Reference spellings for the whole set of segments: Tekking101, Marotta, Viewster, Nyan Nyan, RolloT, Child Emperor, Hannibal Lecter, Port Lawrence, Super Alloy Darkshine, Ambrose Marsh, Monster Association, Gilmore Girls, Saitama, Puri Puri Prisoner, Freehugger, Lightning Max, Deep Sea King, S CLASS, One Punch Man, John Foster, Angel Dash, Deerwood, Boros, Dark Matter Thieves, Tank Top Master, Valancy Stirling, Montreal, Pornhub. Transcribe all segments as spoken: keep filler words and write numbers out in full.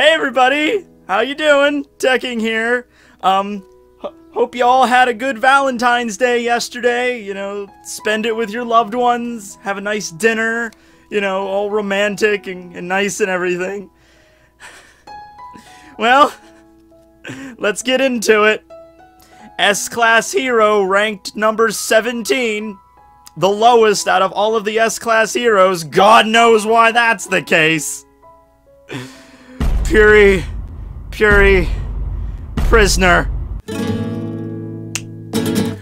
Hey everybody, how you doing? Tekking here. Um, ho hope you all had a good Valentine's Day yesterday. You know, spend it with your loved ones, have a nice dinner, you know, all romantic and, and nice and everything. Well, let's get into it. S-Class Hero ranked number seventeen, the lowest out of all of the S-Class Heroes. God knows why that's the case. Puri Puri Prisoner.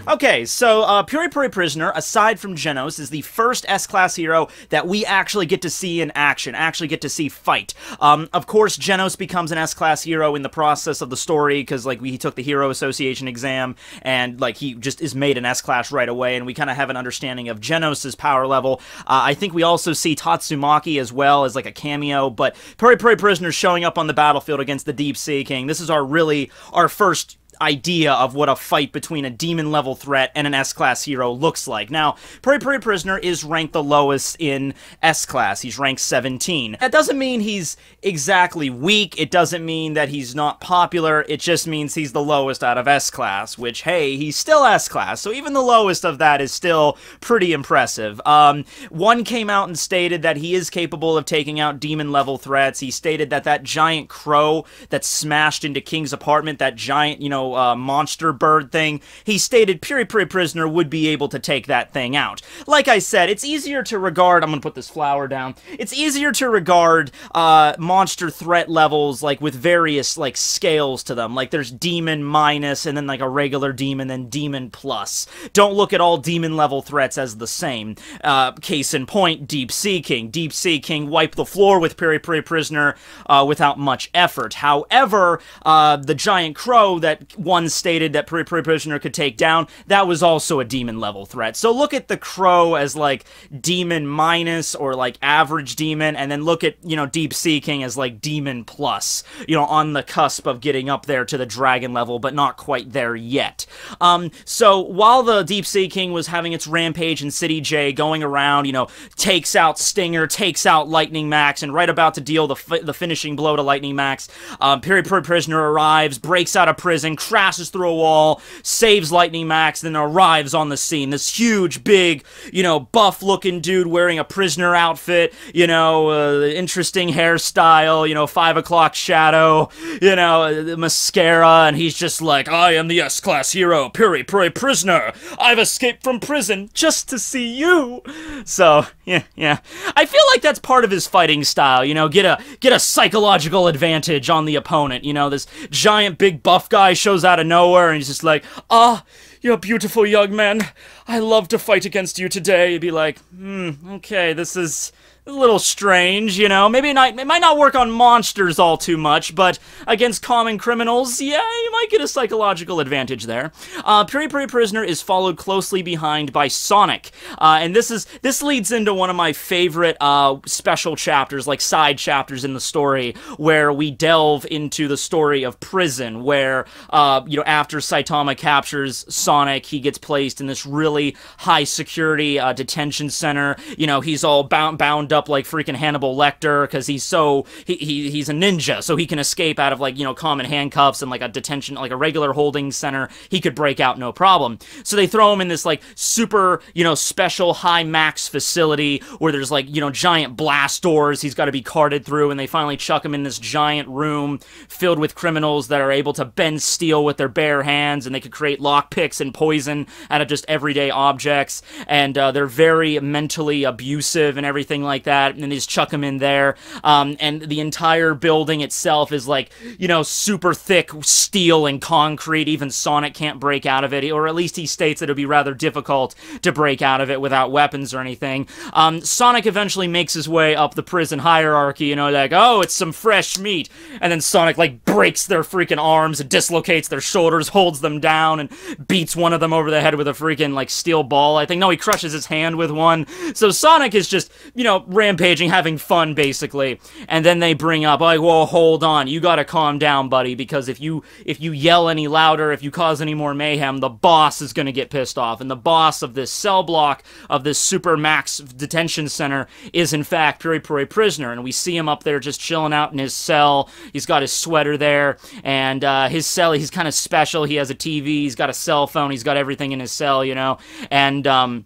Okay, so uh, Puri Puri Prisoner, aside from Genos, is the first S-Class hero that we actually get to see in action, actually get to see fight. Um, of course, Genos becomes an S-Class hero in the process of the story, because, like, he took the Hero Association exam, and, like, he just is made an S-Class right away, and we kind of have an understanding of Genos' power level. Uh, I think we also see Tatsumaki as well as, like, a cameo, but Puri Puri Prisoner showing up on the battlefield against the Deep Sea King. This is our, really, our first idea of what a fight between a demon level threat and an S-Class hero looks like. Now, Puri Puri Prisoner is ranked the lowest in S-Class. He's ranked seventeen. That doesn't mean he's exactly weak. It doesn't mean that he's not popular. It just means he's the lowest out of S-Class, which, hey, he's still S-Class, so even the lowest of that is still pretty impressive. Um, one came out and stated that he is capable of taking out demon level threats. He stated that that giant crow that smashed into King's apartment, that giant, you know, Uh, monster bird thing, he stated Puri Puri Prisoner would be able to take that thing out. Like I said, it's easier to regard, I'm gonna put this flower down, it's easier to regard uh, monster threat levels like with various like scales to them. Like there's demon minus and then like a regular demon, then demon plus. Don't look at all demon level threats as the same. Uh, case in point, Deep Sea King. Deep Sea King wiped the floor with Puri Puri Prisoner uh, without much effort. However, uh, the giant crow that one stated that Puri Puri Prisoner could take down, that was also a demon level threat. So look at the crow as like demon minus or like average demon, and then look at, you know, Deep Sea King as like demon plus, you know, on the cusp of getting up there to the dragon level, but not quite there yet. Um, so while the Deep Sea King was having its rampage in City J, going around, you know, takes out Stinger, takes out Lightning Max, and right about to deal the, fi the finishing blow to Lightning Max, um, Puri Puri Prisoner arrives, breaks out of prison, crashes through a wall, saves Lightning Max, then arrives on the scene. This huge, big, you know, buff-looking dude wearing a prisoner outfit, you know, uh, interesting hairstyle, you know, five o'clock shadow, you know, uh, mascara, and he's just like, I am the S-Class hero, Puri Puri Prisoner. I've escaped from prison just to see you. So, yeah, yeah. I feel like that's part of his fighting style, you know, get a, get a psychological advantage on the opponent, you know, this giant, big buff guy shows out of nowhere, and he's just like, ah, oh, you're a beautiful young man. I love to fight against you today. You'd be like, hmm, okay, this is a little strange, you know. Maybe not, it might not work on monsters all too much, but against common criminals, yeah, you might get a psychological advantage there. Uh, Puri Puri Prisoner is followed closely behind by Sonic, uh, and this is this leads into one of my favorite uh, special chapters, like side chapters in the story, where we delve into the story of prison, where uh, you know, after Saitama captures Sonic, he gets placed in this really high security uh, detention center. You know, he's all bound bound up. Up like freaking Hannibal Lecter, because he's so he, he he's a ninja, so he can escape out of like, you know, common handcuffs and like a detention, like a regular holding center. He could break out no problem. So they throw him in this like super, you know, special high max facility where there's like, you know, giant blast doors he's got to be carted through, and they finally chuck him in this giant room filled with criminals that are able to bend steel with their bare hands, and they could create lockpicks and poison out of just everyday objects, and uh, they're very mentally abusive and everything like that. that and then they just chuck him in there, um, and the entire building itself is like, you know, super thick steel and concrete. Even Sonic can't break out of it, or at least he states that it'd be rather difficult to break out of it without weapons or anything. Um, Sonic eventually makes his way up the prison hierarchy, you know, like, oh, it's some fresh meat, and then Sonic like breaks their freaking arms and dislocates their shoulders, holds them down, and beats one of them over the head with a freaking like steel ball, I think. No, he crushes his hand with one. So Sonic is just, you know, rampaging, having fun, basically. And then they bring up, like, well, hold on, you gotta calm down, buddy, because if you if you yell any louder, if you cause any more mayhem, the boss is gonna get pissed off. And the boss of this cell block, of this Super Max detention center, is in fact Puri Puri Prisoner. And we see him up there just chilling out in his cell. He's got his sweater there, and uh, his cell, he's kind of special. He has a T V, he's got a cell phone, he's got everything in his cell, you know, and, um...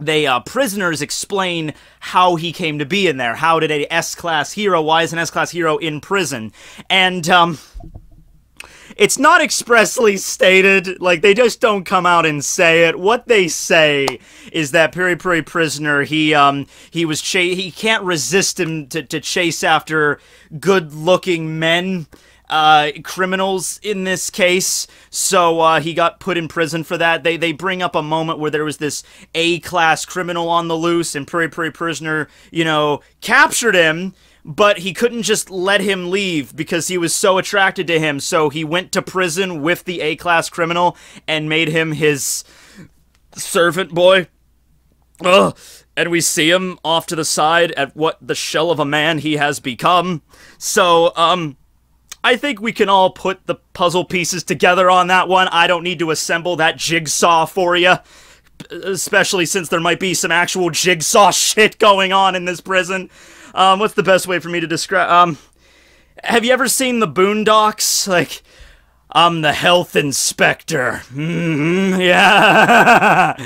they, uh, prisoners explain how he came to be in there. How did a S-class hero, why is an S-class hero in prison? And, um, it's not expressly stated, like, they just don't come out and say it. What they say is that Puri Puri Prisoner, he, um, he was cha- he can't resist him to, to chase after good-looking men. Uh, criminals in this case, so uh, he got put in prison for that. They they bring up a moment where there was this A-class criminal on the loose, and Puri Puri Prisoner, you know, captured him, but he couldn't just let him leave because he was so attracted to him, so he went to prison with the A-class criminal and made him his servant boy. Ugh. And we see him off to the side at what the shell of a man he has become. So, um... I think we can all put the puzzle pieces together on that one. I don't need to assemble that jigsaw for you, especially since there might be some actual jigsaw shit going on in this prison. Um, what's the best way for me to describe? Um, have you ever seen the Boondocks? Like, I'm the health inspector. Mm-hmm, yeah.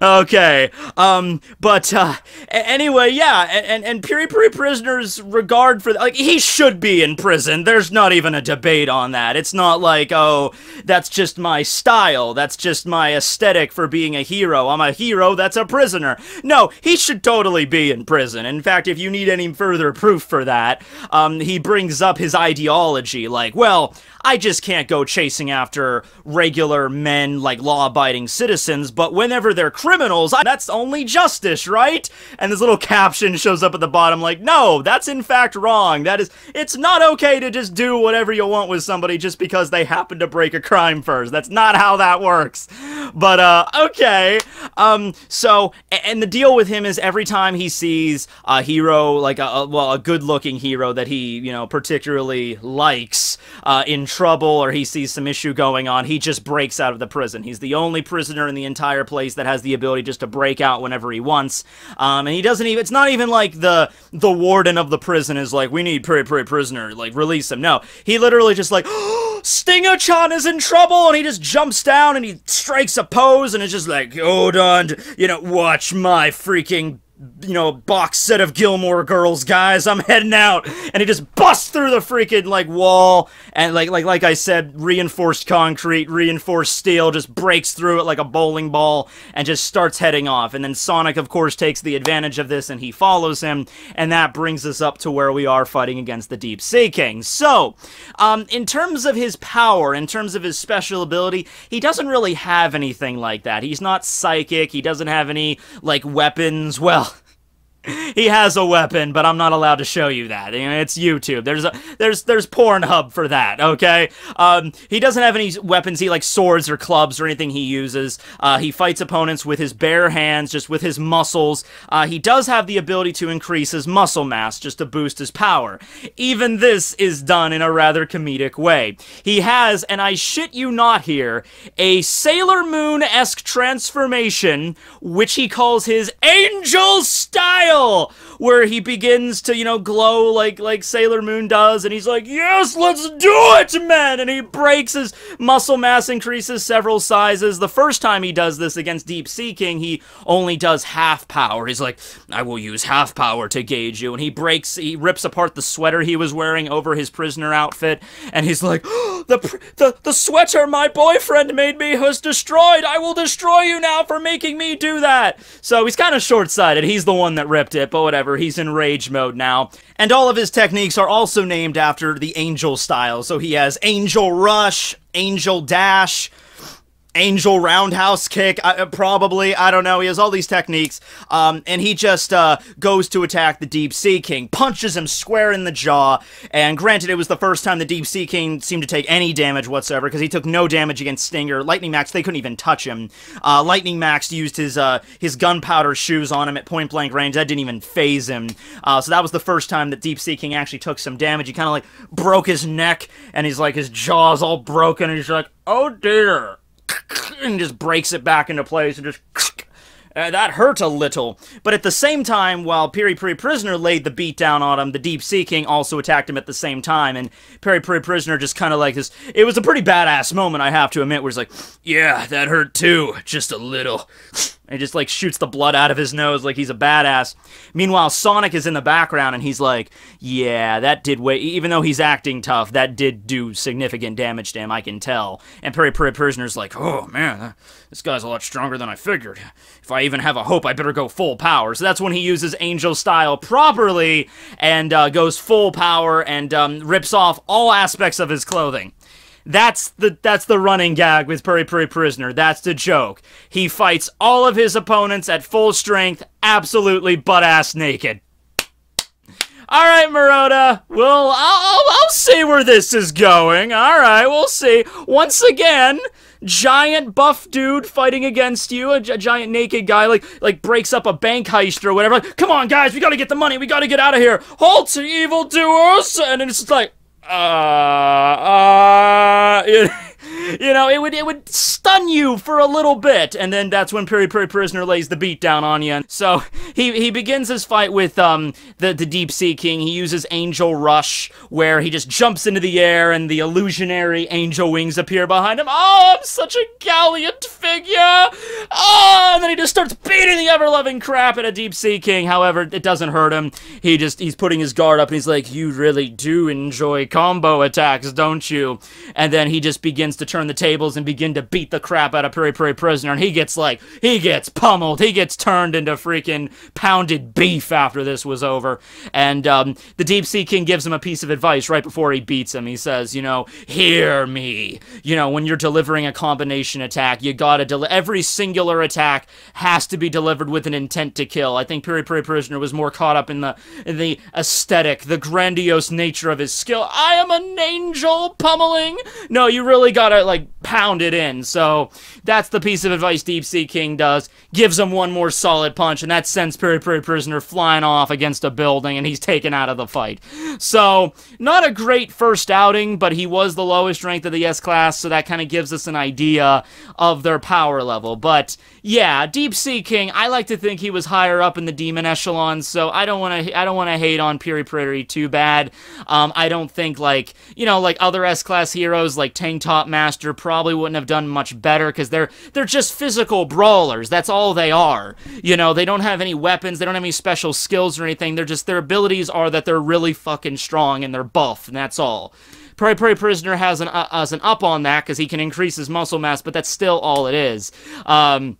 Okay. Um, but, uh, anyway, yeah, and, and Puri Puri Prisoner's regard for, like, he should be in prison. There's not even a debate on that. It's not like, oh, that's just my style. That's just my aesthetic for being a hero. I'm a hero that's a prisoner. No, he should totally be in prison. In fact, if you need any further proof for that, um, he brings up his ideology, like, well, I just can't go chasing after regular men like law-abiding citizens, but whenever they're criminals, I, that's only justice, right? And this little caption shows up at the bottom like, no, that's in fact wrong. That is, it's not okay to just do whatever you want with somebody just because they happen to break a crime first. That's not how that works. But, uh, okay. Um, so, and the deal with him is every time he sees a hero, like a, a well, a good-looking hero that he, you know, particularly likes, uh, in trouble, or he sees some issue going on, he just breaks out of the prison. He's the only prisoner in the entire place that has the ability just to break out whenever he wants. Um, and he doesn't even, it's not even like the the warden of the prison is like, we need Puri Puri Prisoner, like, release him. No. He literally just like, oh, Stinger-chan is in trouble! And he just jumps down and he strikes a pose and is just like, hold on, you know, watch my freaking, you know, box set of Gilmore Girls, guys, I'm heading out, and he just busts through the freaking, like, wall, and like, like, like I said, reinforced concrete, reinforced steel, just breaks through it like a bowling ball, and just starts heading off, and then Sonic, of course, takes the advantage of this, and he follows him, and that brings us up to where we are fighting against the Deep Sea King. So, um, in terms of his power, in terms of his special ability, he doesn't really have anything like that. He's not psychic, he doesn't have any, like, weapons, well, he has a weapon, but I'm not allowed to show you that. It's YouTube. There's a, there's there's Pornhub for that, okay? Um, he doesn't have any weapons. He, like, swords or clubs or anything he uses. Uh, he fights opponents with his bare hands, just with his muscles. Uh, he does have the ability to increase his muscle mass just to boost his power. Even this is done in a rather comedic way. He has, and I shit you not here, a Sailor Moon-esque transformation, which he calls his Angel Style, where he begins to, you know, glow like like Sailor Moon does, and he's like, yes, let's do it, man! And he breaks his muscle mass, increases several sizes. The first time he does this against Deep Sea King, he only does half power. He's like, I will use half power to gauge you, and he breaks, he rips apart the sweater he was wearing over his prisoner outfit, and he's like, oh, the, the, the sweater my boyfriend made me has destroyed! I will destroy you now for making me do that! So he's kind of short-sighted. He's the one that ripped it, but whatever, he's in rage mode now. And all of his techniques are also named after the Angel Style, so he has Angel Rush, Angel Dash, Angel roundhouse kick, uh, probably, I don't know, he has all these techniques, um, and he just, uh, goes to attack the Deep Sea King, punches him square in the jaw, and granted, it was the first time the Deep Sea King seemed to take any damage whatsoever, because he took no damage against Stinger. Lightning Max, they couldn't even touch him. Uh, Lightning Max used his, uh, his gunpowder shoes on him at point-blank range, that didn't even phase him, uh, so that was the first time that Deep Sea King actually took some damage. He kind of, like, broke his neck, and he's, like, his jaw's all broken, and he's like, oh dear, and just breaks it back into place, and just... Uh, that hurt a little. But at the same time, while Puri Puri Prisoner laid the beat down on him, the Deep Sea King also attacked him at the same time, and Puri Puri Prisoner just kind of like this... It was a pretty badass moment, I have to admit, where he's like, yeah, that hurt too, just a little. And just, like, shoots the blood out of his nose like he's a badass. Meanwhile, Sonic is in the background, and he's like, yeah, that did way... Even though he's acting tough, that did do significant damage to him, I can tell. And Puri Puri Prisoner's like, oh, man, this guy's a lot stronger than I figured. If I I even have a hope, I better go full power. So that's when he uses Angel Style properly and uh, goes full power and um, rips off all aspects of his clothing. That's the that's the running gag with Puri Puri Prisoner. That's the joke. He fights all of his opponents at full strength, absolutely butt-ass naked. All right, Marotta. Well, I'll, I'll, I'll see where this is going. All right, we'll see. Once again, giant buff dude fighting against you, a, a giant naked guy, like like breaks up a bank heist or whatever. Like, come on, guys, we gotta get the money. We gotta get out of here. Halt, evildoers! And it's just like, uh, uh, you know, it would it would stun you for a little bit, and then that's when Puri Puri Prisoner lays the beat down on you. So he he begins his fight with um the the Deep Sea King. He uses Angel Rush, where he just jumps into the air and the illusionary angel wings appear behind him. Oh, I'm such a gallant figure! Oh, and then he just starts beating the ever-loving crap at a Deep Sea King. However, it doesn't hurt him. He just he's putting his guard up and he's like, "You really do enjoy combo attacks, don't you?" And then he just begins to turn the tables and begin to beat the crap out of Puri Puri Prisoner, and he gets like he gets pummeled, he gets turned into freaking pounded beef after this was over. And um, the Deep Sea King gives him a piece of advice right before he beats him. He says, you know, hear me. You know, when you're delivering a combination attack, you gotta deliver. Every singular attack has to be delivered with an intent to kill. I think Puri Puri Prisoner was more caught up in the in the aesthetic, the grandiose nature of his skill. I am an angel pummeling. No, you really gotta, like, pound it in. So that's the piece of advice Deep Sea King does. Gives him one more solid punch, and that sends Puri Puri Prisoner flying off against a building, and he's taken out of the fight. So not a great first outing, but he was the lowest ranked of the S-Class, so that kind of gives us an idea of their power level. But yeah, Deep Sea King, I like to think he was higher up in the demon echelon, so I don't want to I don't want to hate on Puri Puri too bad. Um, I don't think, like, you know, like other S-Class heroes like Tank Top Master probably wouldn't have done much better, because they're they're just physical brawlers. That's all they are. You know, they don't have any weapons, they don't have any special skills or anything. They're just, their abilities are that they're really fucking strong and they're buff, and that's all. Puri Puri Prisoner has an uh, has an up on that because he can increase his muscle mass, but that's still all it is. Um,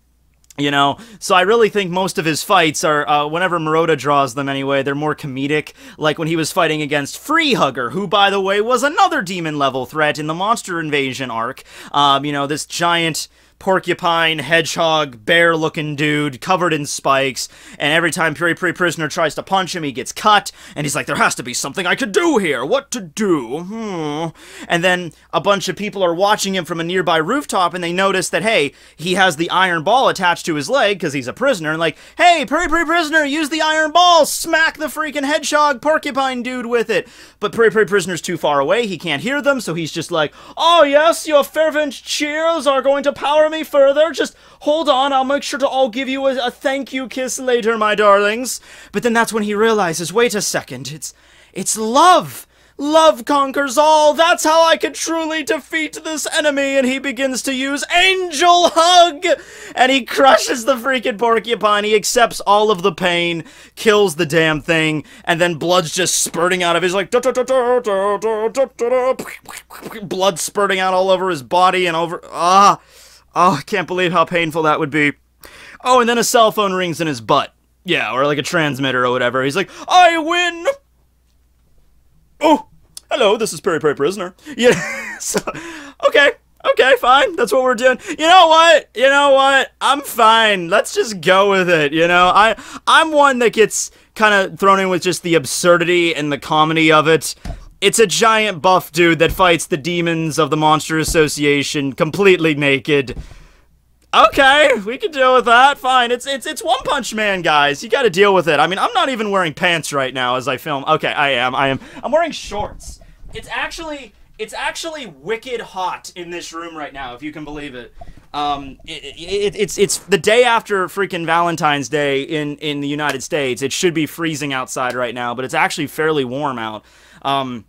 You know, so I really think most of his fights are, uh, whenever Marotta draws them anyway, they're more comedic. Like when he was fighting against Freehugger, who, by the way, was another demon-level threat in the Monster Invasion arc. Um, you know, this giant porcupine, hedgehog, bear-looking dude covered in spikes, and every time Puri Puri Prisoner tries to punch him, he gets cut, and he's like, there has to be something I could do here, what to do, hmm. And then a bunch of people are watching him from a nearby rooftop, and they notice that, hey, he has the iron ball attached to his leg, because he's a prisoner, and like, hey, Puri Puri Prisoner, use the iron ball, smack the freaking hedgehog porcupine dude with it. But Puri Puri Prisoner's too far away, he can't hear them, so he's just like, oh yes, your fervent cheers are going to power me further, just hold on, I'll make sure to all give you a, a thank you kiss later, my darlings. But then that's when he realizes, wait a second, it's it's love. Love conquers all, that's how I could truly defeat this enemy, and he begins to use Angel Hug, and he crushes the freaking porcupine, he accepts all of the pain, kills the damn thing, and then blood's just spurting out of his, like, blood spurting out all over his body and over, ah. Oh, I can't believe how painful that would be. Oh, and then a cell phone rings in his butt. Yeah, or like a transmitter or whatever. He's like, I win! Oh, hello, this is Puri Puri Prisoner. Yeah, so, okay. Okay, fine. That's what we're doing. You know what? You know what? I'm fine. Let's just go with it, you know? I, I'm one that gets kind of thrown in with just the absurdity and the comedy of it. It's a giant buff dude that fights the demons of the Monster Association completely naked. Okay, we can deal with that. Fine. It's it's it's One Punch Man, guys. You got to deal with it. I mean, I'm not even wearing pants right now as I film. Okay, I am. I am. I'm wearing shorts. It's actually it's actually wicked hot in this room right now, if you can believe it. Um, it, it, it it's it's the day after freaking Valentine's Day in in the United States. It should be freezing outside right now, but it's actually fairly warm out. Um,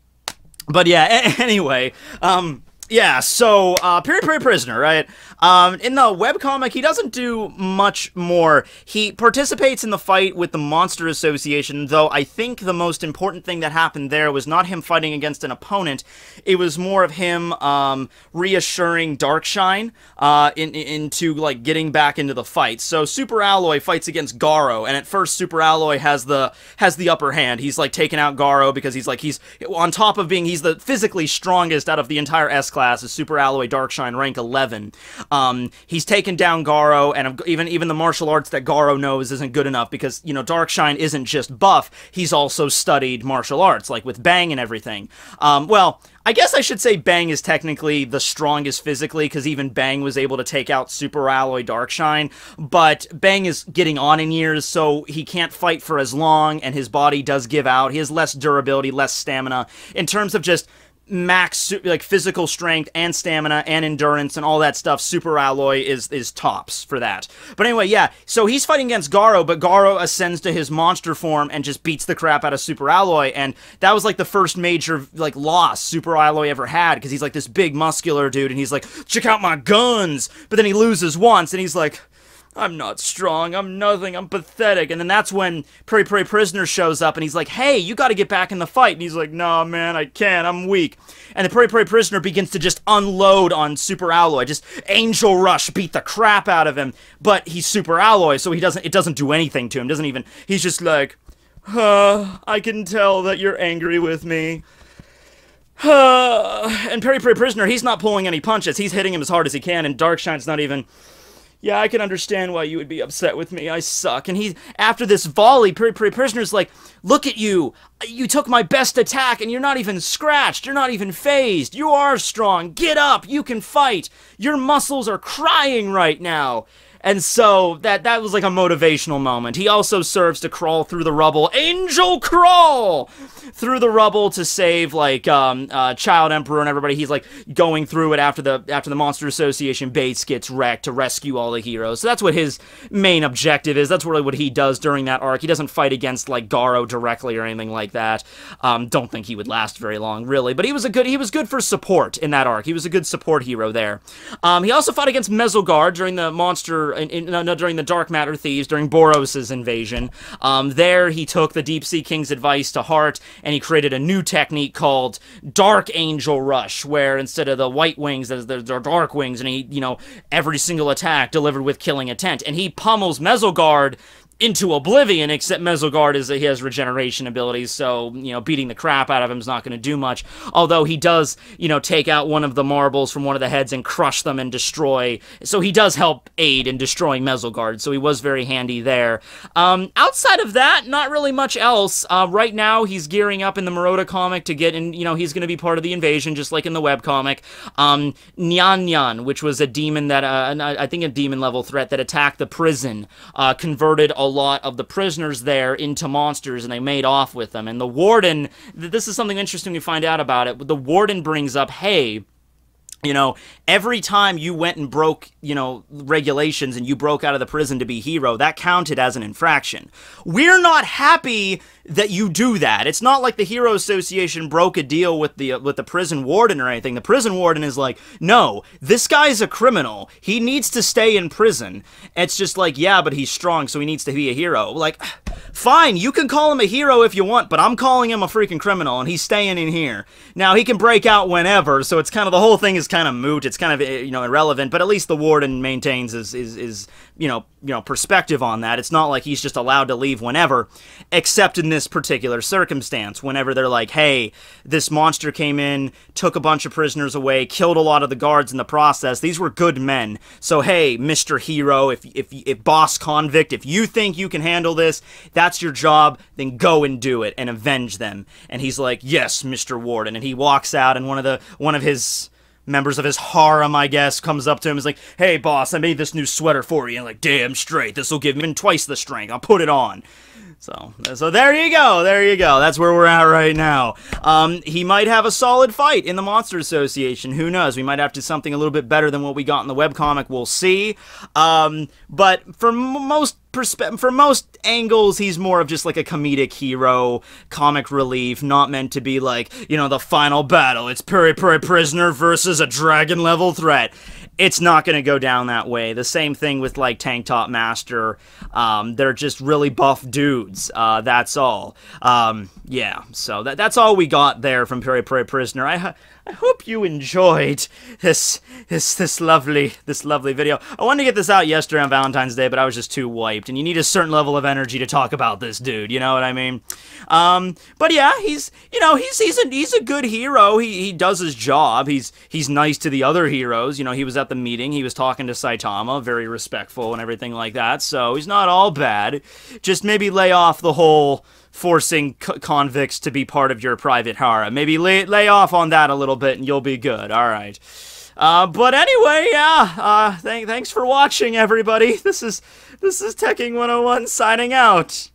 but yeah. Anyway, um. Yeah, so, uh, Puri Puri Prisoner, right? Um, in the webcomic, he doesn't do much more. He participates in the fight with the Monster Association, though I think the most important thing that happened there was not him fighting against an opponent. It was more of him, um, reassuring Darkshine, uh, in, in, into, like, getting back into the fight. So, Super Alloy fights against Garo, and at first, Super Alloy has the, has the upper hand. He's, like, taking out Garo because he's, like, he's, on top of being, he's the physically strongest out of the entire S-Class. Is Super Alloy Darkshine rank eleven. Um, he's taken down Garo, and even even the martial arts that Garo knows isn't good enough because, you know, Darkshine isn't just buff, he's also studied martial arts, like with Bang and everything. Um, well, I guess I should say Bang is technically the strongest physically, because even Bang was able to take out Super Alloy Darkshine, but Bang is getting on in years, so he can't fight for as long, and his body does give out. He has less durability, less stamina, in terms of just max, like, physical strength and stamina and endurance and all that stuff. Super Alloy is is tops for that. But anyway, yeah, so he's fighting against Garo, but Garo ascends to his monster form and just beats the crap out of Super Alloy, and that was, like, the first major, like, loss Super Alloy ever had, because he's, like, this big muscular dude, and he's like, check out my guns, but then he loses once, and he's like, I'm not strong, I'm nothing, I'm pathetic. And then that's when Puri Puri Prisoner shows up, and he's like, hey, you gotta get back in the fight. And he's like, nah, man, I can't, I'm weak. And the Puri Puri Prisoner begins to just unload on Super Alloy, just Angel Rush, beat the crap out of him. But he's Super Alloy, so he doesn't, it doesn't do anything to him, doesn't even, he's just like, huh, I can tell that you're angry with me. Huh. And Puri Puri Prisoner, he's not pulling any punches, he's hitting him as hard as he can, and Darkshine's not even... Yeah, I can understand why you would be upset with me. I suck. And he, after this volley, Puri Puri Prisoner's like, look at you. You took my best attack, and you're not even scratched. You're not even phased. You are strong. Get up. You can fight. Your muscles are crying right now. And so that that was like a motivational moment. He also serves to crawl through the rubble, Angel Crawl, through the rubble to save like um, uh, Child Emperor and everybody. He's like going through it after the after the Monster Association base gets wrecked to rescue all the heroes. So that's what his main objective is. That's really what he does during that arc. He doesn't fight against like Garo directly or anything like that. Um, don't think he would last very long, really. But he was a good he was good for support in that arc. He was a good support hero there. Um, he also fought against Melzargard during the Monster. In, in, no, no, during the Dark Matter Thieves, during Boros' invasion. Um, there, he took the Deep Sea King's advice to heart, and he created a new technique called Dark Angel Rush, where instead of the white wings, there's, there's dark wings, and he, you know, every single attack delivered with killing intent. And he pummels Melzargard into oblivion, except Melzargard is that he has regeneration abilities, so, you know, beating the crap out of him is not going to do much. Although he does, you know, take out one of the marbles from one of the heads and crush them and destroy. So he does help aid in destroying Melzargard, so he was very handy there. Um, outside of that, not really much else. Uh, right now, he's gearing up in the Murata comic to get in, you know, he's going to be part of the invasion, just like in the webcomic. Um, Nyan Nyan, which was a demon that, uh, I think a demon-level threat that attacked the prison, uh, converted a lot of the prisoners there into monsters, and they made off with them. And the warden, th this is something interesting to find out about it, the warden brings up, hey, you know, every time you went and broke, you know, regulations and you broke out of the prison to be hero, that counted as an infraction. We're not happy that you do that. It's not like the Hero Association broke a deal with the uh, with the prison warden or anything. The prison warden is like, no, this guy's a criminal. He needs to stay in prison. It's just like, yeah, but he's strong, so he needs to be a hero. Like, fine, you can call him a hero if you want, but I'm calling him a freaking criminal, and he's staying in here. Now, he can break out whenever, so it's kind of, the whole thing is kind of moot. It's kind of, you know, irrelevant, but at least the warden maintains his, his, his you know, you know, perspective on that. It's not like he's just allowed to leave whenever, except in this particular circumstance, whenever they're like, hey, this monster came in, took a bunch of prisoners away, killed a lot of the guards in the process. These were good men. So, hey, Mister Hero, if, if, if boss convict, if you think you can handle this, that's your job, then go and do it and avenge them. And he's like, yes, Mister Warden. And he walks out, and one of the, one of his... members of his harem, I guess, comes up to him and is like, hey, boss, I made this new sweater for you. And like, damn straight, this will give him twice the strength. I'll put it on. So, so there you go. There you go. That's where we're at right now. Um, he might have a solid fight in the Monster Association. Who knows? We might have to do something a little bit better than what we got in the webcomic. We'll see. Um, but for most perspe- for most angles, he's more of just like a comedic hero, comic relief, not meant to be like, you know, the final battle. It's Puri Puri Prisoner versus a dragon-level threat. It's not going to go down that way. The same thing with, like, Tank Top Master. Um, they're just really buff dudes. Uh, that's all. Um, yeah, so that, that's all we got there from Puri Puri Prisoner. I, I hope you enjoyed this this this lovely this lovely video. I wanted to get this out yesterday on Valentine's Day, but I was just too wiped. And you need a certain level of energy to talk about this dude. You know what I mean? Um, but yeah, he's you know he's he's a he's a good hero. He he does his job. He's he's nice to the other heroes. You know, he was at the meeting, he was talking to Saitama, very respectful and everything like that, so he's not all bad. Just maybe lay off the whole forcing c convicts to be part of your private harem. Maybe lay, lay off on that a little bit and you'll be good. All right. Uh, but anyway, yeah, uh, th thanks for watching, everybody. This is, this is Tekking one oh one signing out.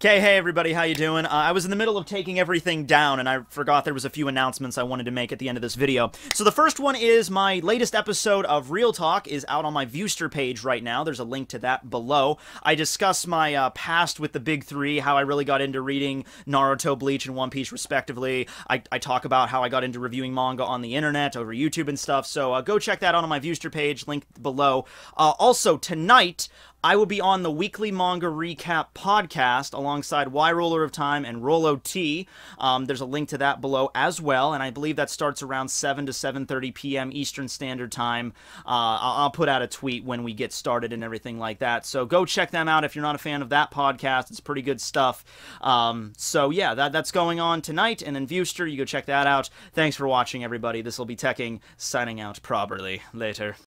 Okay, hey everybody, how you doing? Uh, I was in the middle of taking everything down, and I forgot there was a few announcements I wanted to make at the end of this video. So the first one is my latest episode of Real Talk is out on my Viewster page right now. There's a link to that below. I discuss my uh, past with the big three, how I really got into reading Naruto, Bleach, and One Piece, respectively. I, I talk about how I got into reviewing manga on the internet, over YouTube and stuff, so uh, go check that out on my Viewster page, link below. Uh, also, tonight... I will be on the Weekly Manga Recap podcast alongside Y Roller of Time and Rolo T. Um, there's a link to that below as well, and I believe that starts around seven to seven thirty p m Eastern Standard Time. Uh, I'll put out a tweet when we get started and everything like that, so go check them out if you're not a fan of that podcast. It's pretty good stuff. Um, so yeah, that, that's going on tonight, and then Viewster, you go check that out. Thanks for watching, everybody. This will be Tekking signing out properly. Later.